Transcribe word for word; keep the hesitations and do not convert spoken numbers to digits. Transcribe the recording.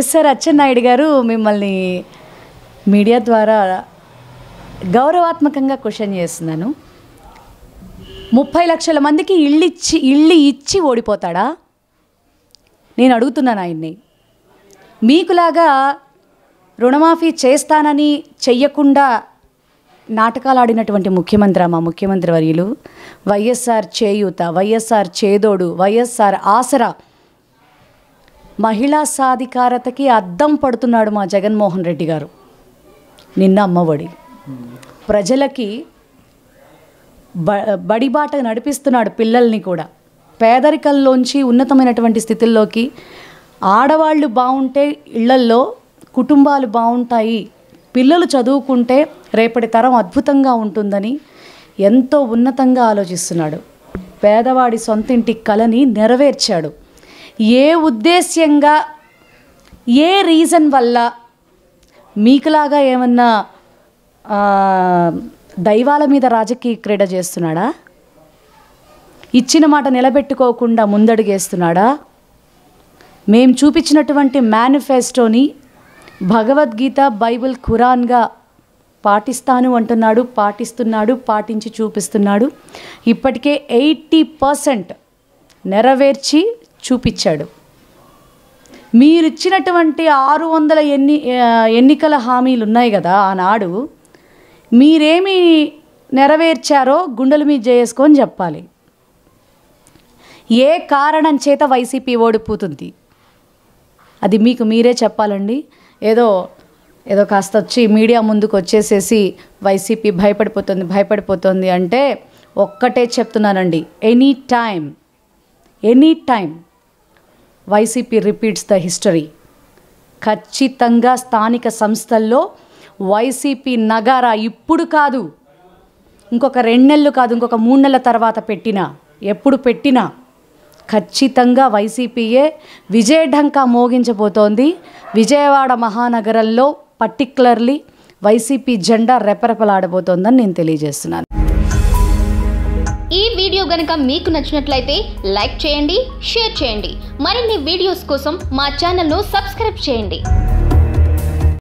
Yes are Atchannaidu గారు మిమ్మల్ని media ద్వారా గౌరవాత్మకంగా క్వశ్చన్ చేస్తున్నాను. ముప్పై లక్షల మందికి ఇల్లు ఇచ్చి ఇల్లు ఇచ్చి ఓడిపోతాడా? నేను అడుగుతున్నాను ఆయన్ని. మీకులాగా రుణమాఫీ చేస్తానని చెయ్యకుండా నాటకాలు ఆడినటువంటి ముఖ్యమంత్రి మా ముఖ్యమంత్రి వర్యులు, వైఎస్ఆర్ చేయూత, వైఎస్ఆర్ చేదోడు, వైఎస్ఆర్ ఆసరా, మహిళా సాధికారతకి అద్దం పడుతున్నాడు మా జగన్మోహన్ రెడ్డి గారు. నిన్న అమ్మఒడి ప్రజలకి బ బడిబాట నడిపిస్తున్నాడు. పిల్లల్ని కూడా పేదరికంలోంచి ఉన్నతమైనటువంటి స్థితిల్లోకి, ఆడవాళ్ళు బాగుంటే ఇళ్లల్లో కుటుంబాలు బాగుంటాయి, పిల్లలు చదువుకుంటే రేపటి తరం అద్భుతంగా ఉంటుందని ఎంతో ఉన్నతంగా ఆలోచిస్తున్నాడు. పేదవాడి సొంత ఇంటి కలని నెరవేర్చాడు. ఏ ఉద్దేశ్యంగా, ఏ రీజన్ వల్ల మీకులాగా ఏమన్నా దైవాల మీద రాజకీయ క్రీడ చేస్తున్నాడా? ఇచ్చిన మాట నిలబెట్టుకోకుండా ముందడుగేస్తున్నాడా? మేము చూపించినటువంటి మేనిఫెస్టోని భగవద్గీత, బైబిల్, ఖురాన్గా పాటిస్తాను అంటున్నాడు, పాటిస్తున్నాడు, పాటించి చూపిస్తున్నాడు. ఇప్పటికే ఎయిటీ పర్సెంట్ నెరవేర్చి చూపించాడు. మీరిచ్చినటువంటి ఆరు వందల ఎన్ని ఎన్నికల హామీలు ఉన్నాయి కదా, ఆనాడు మీరేమి నెరవేర్చారో గుండెల మీద చేసుకొని చెప్పాలి. ఏ కారణం చేత వైసీపీ ఓడిపోతుంది అది మీకు మీరే చెప్పాలండి. ఏదో ఏదో కాస్త వచ్చి మీడియా ముందుకు వచ్చేసేసి వైసీపీ భయపడిపోతుంది భయపడిపోతుంది అంటే ఒక్కటే చెప్తున్నానండి, any time any time YCP repeats the history. ఖచ్చితంగా స్థానిక సంస్థల్లో వైసీపీ నగారా ఇప్పుడు కాదు, ఇంకొక రెండు నెలలు కాదు, ఇంకొక మూడు నెలల తర్వాత పెట్టినా, ఎప్పుడు పెట్టినా ఖచ్చితంగా వైసీపీయే విజయ ఢంకా మోగించబోతోంది. విజయవాడ మహానగరంలో పర్టిక్యులర్లీ వైసీపీ జెండా రెపరెపలాడబోతోందని నేను తెలియజేస్తున్నాను. ఈ వీడియో గనుక మీకు నచ్చినట్లయితే లైక్ చేయండి, షేర్ చేయండి. మరిన్ని వీడియోస్ కోసం మా ఛానల్ను సబ్స్క్రైబ్ చేయండి.